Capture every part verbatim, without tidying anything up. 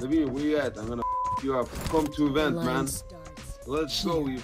Levine, where you at? I'm gonna f you up. Come to event, man. Starts. Let's show you.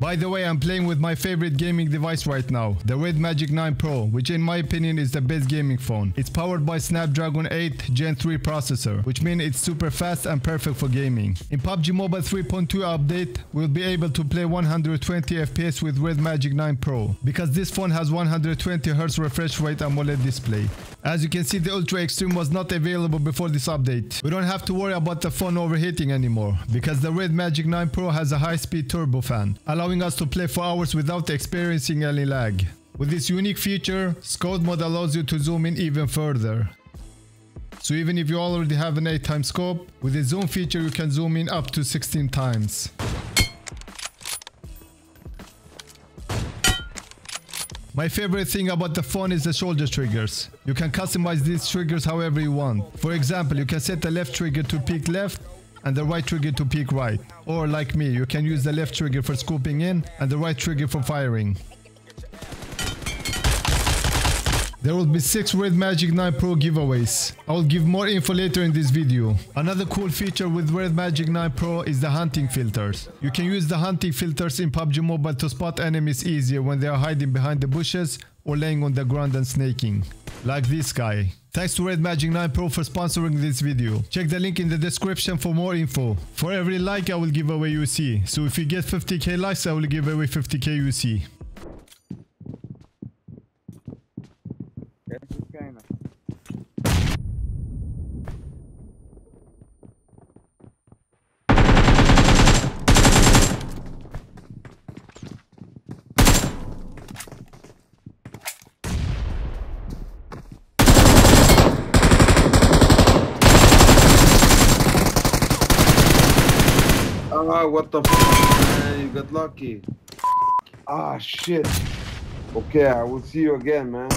By the way, I'm playing with my favorite gaming device right now, the Red Magic nine Pro, which in my opinion is the best gaming phone. It's powered by Snapdragon eight Gen three processor, which means it's super fast and perfect for gaming. In P U B G Mobile three point two update, we'll be able to play one hundred twenty F P S with Red Magic nine Pro, because this phone has one hundred twenty hertz refresh rate AMOLED display. As you can see, the Ultra Extreme was not available before this update. We don't have to worry about the phone overheating anymore, because the Red Magic nine Pro has a high-speed turbo fan, allowing us to play for hours without experiencing any lag. With this unique feature, scope mode allows you to zoom in even further. So even if you already have an eight times scope, with the zoom feature you can zoom in up to sixteen times. My favorite thing about the phone is the shoulder triggers. You can customize these triggers however you want. For example, you can set the left trigger to peek left and the right trigger to peek right. Or like me, you can use the left trigger for scooping in and the right trigger for firing. There will be six Red Magic nine Pro giveaways. I will give more info later in this video. Another cool feature with Red Magic nine Pro is the hunting filters. You can use the hunting filters in P U B G Mobile to spot enemies easier when they are hiding behind the bushes or laying on the ground and snaking. Like this guy. Thanks to Red Magic nine Pro for sponsoring this video. Check the link in the description for more info. For every like I will give away U C. So if you get fifty K likes, I will give away fifty K U C. Ah, what the f, man, you got lucky. Ah, shit. Okay, I will see you again, man.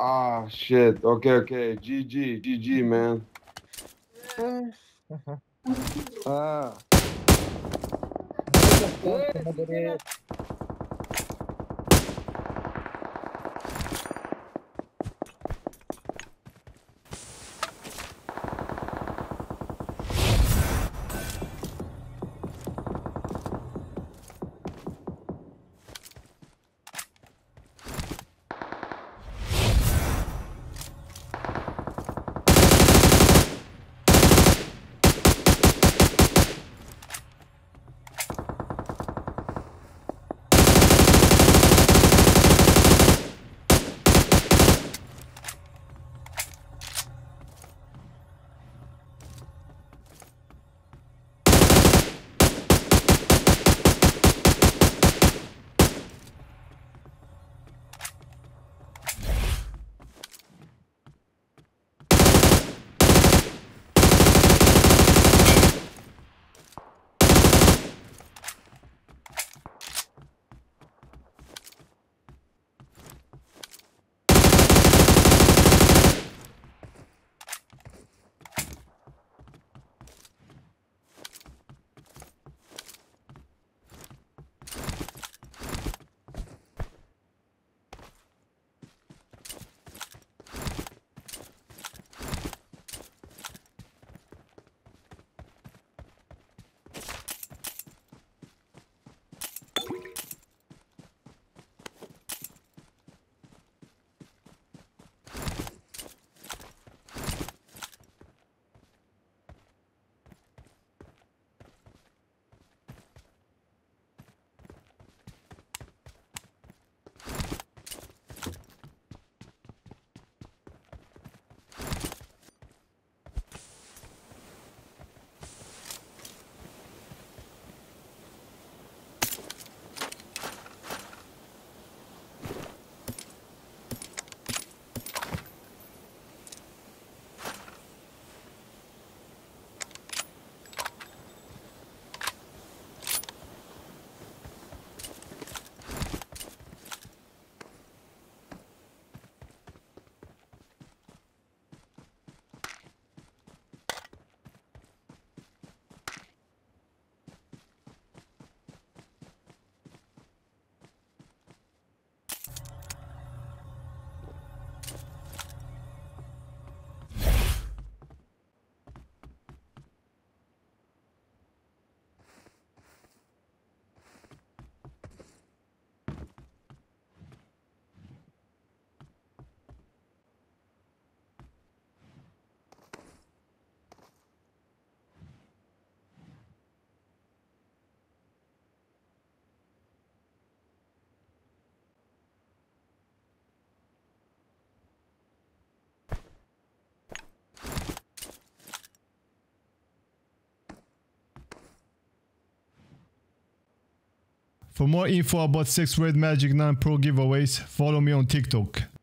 Ah, shit. Okay, okay. G G. G G, man. Ah. For more info about six Red Magic nine Pro giveaways, follow me on TikTok.